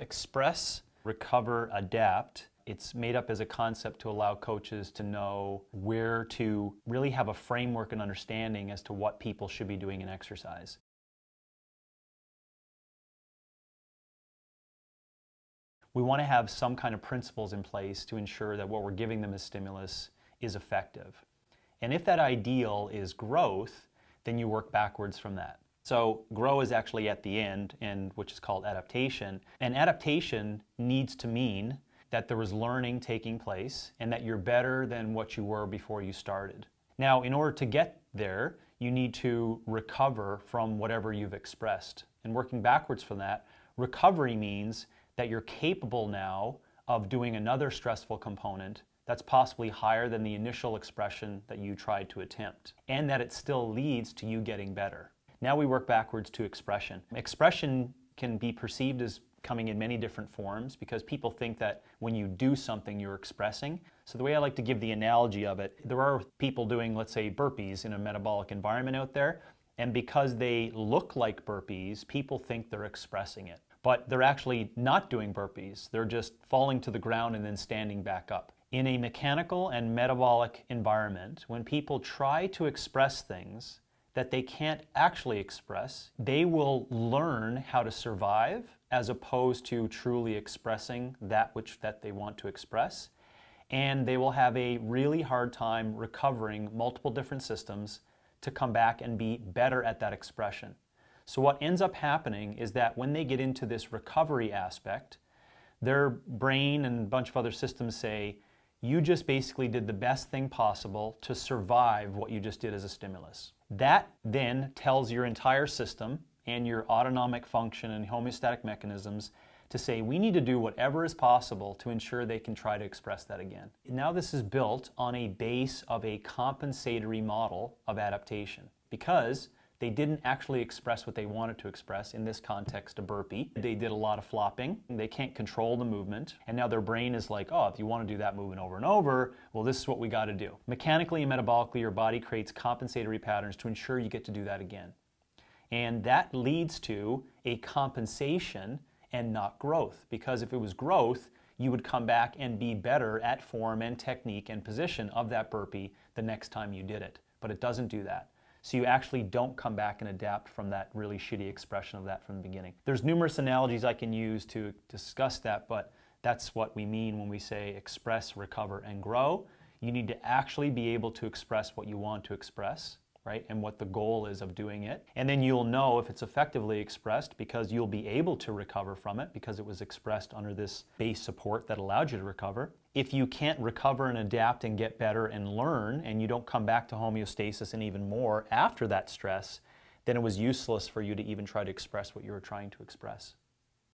Express, recover, adapt. It's made up as a concept to allow coaches to know where to really have a framework and understanding as to what people should be doing in exercise. We want to have some kind of principles in place to ensure that what we're giving them as stimulus is effective. And if that ideal is growth, then you work backwards from that. So grow is actually at the end, and which is called adaptation. And adaptation needs to mean that there was learning taking place and that you're better than what you were before you started. Now, in order to get there, you need to recover from whatever you've expressed. And working backwards from that, recovery means that you're capable now of doing another stressful component that's possibly higher than the initial expression that you tried to attempt, and that it still leads to you getting better. Now we work backwards to expression. Expression can be perceived as coming in many different forms because people think that when you do something, you're expressing. So the way I like to give the analogy of it, there are people doing, let's say, burpees in a metabolic environment out there, and because they look like burpees, people think they're expressing it. But they're actually not doing burpees. They're just falling to the ground and then standing back up. In a mechanical and metabolic environment, when people try to express things that they can't actually express, they will learn how to survive as opposed to truly expressing that they want to express. And they will have a really hard time recovering multiple different systems to come back and be better at that expression. So what ends up happening is that when they get into this recovery aspect, their brain and a bunch of other systems say, you just basically did the best thing possible to survive what you just did as a stimulus. That then tells your entire system and your autonomic function and homeostatic mechanisms to say, we need to do whatever is possible to ensure they can try to express that again. Now this is built on a base of a compensatory model of adaptation, because they didn't actually express what they wanted to express, in this context a burpee. They did a lot of flopping. They can't control the movement. And now their brain is like, oh, if you want to do that movement over and over, well, this is what we got to do. Mechanically and metabolically, your body creates compensatory patterns to ensure you get to do that again. And that leads to a compensation and not growth, because if it was growth, you would come back and be better at form and technique and position of that burpee the next time you did it. But it doesn't do that. So you actually don't come back and adapt from that really shitty expression of that from the beginning. There's numerous analogies I can use to discuss that, but that's what we mean when we say express, recover, and grow. You need to actually be able to express what you want to express, right? And what the goal is of doing it. And then you'll know if it's effectively expressed because you'll be able to recover from it because it was expressed under this base support that allowed you to recover. If you can't recover and adapt and get better and learn, and you don't come back to homeostasis and even more after that stress, then it was useless for you to even try to express what you were trying to express.